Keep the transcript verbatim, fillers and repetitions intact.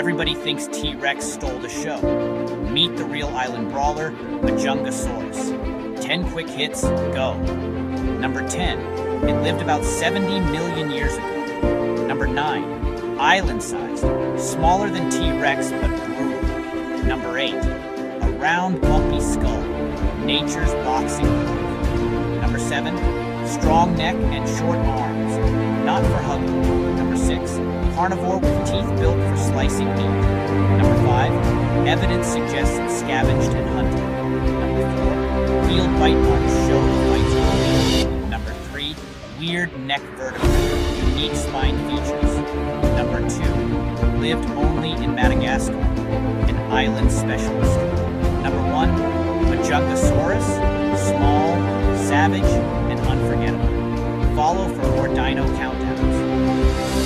Everybody thinks T-Rex stole the show. Meet the real island brawler, Majungasaurus. ten quick hits, go. Number ten, it lived about seventy million years ago. Number nine, island-sized, smaller than T-Rex but brutal. Number eight, a round, bumpy skull, nature's boxing glove. Number seven, strong neck and short arms, not for hugging. Number six, carnivore with teeth built for slicing meat. Number five, evidence suggests it scavenged and hunted. Number four, field bite marks show the bite's only. Number three, weird neck vertebrae, unique spine features. Number two, lived only in Madagascar, an island specialist. Number one, Majungasaurus, small, savage, and unforgettable. Follow for more dino countdowns.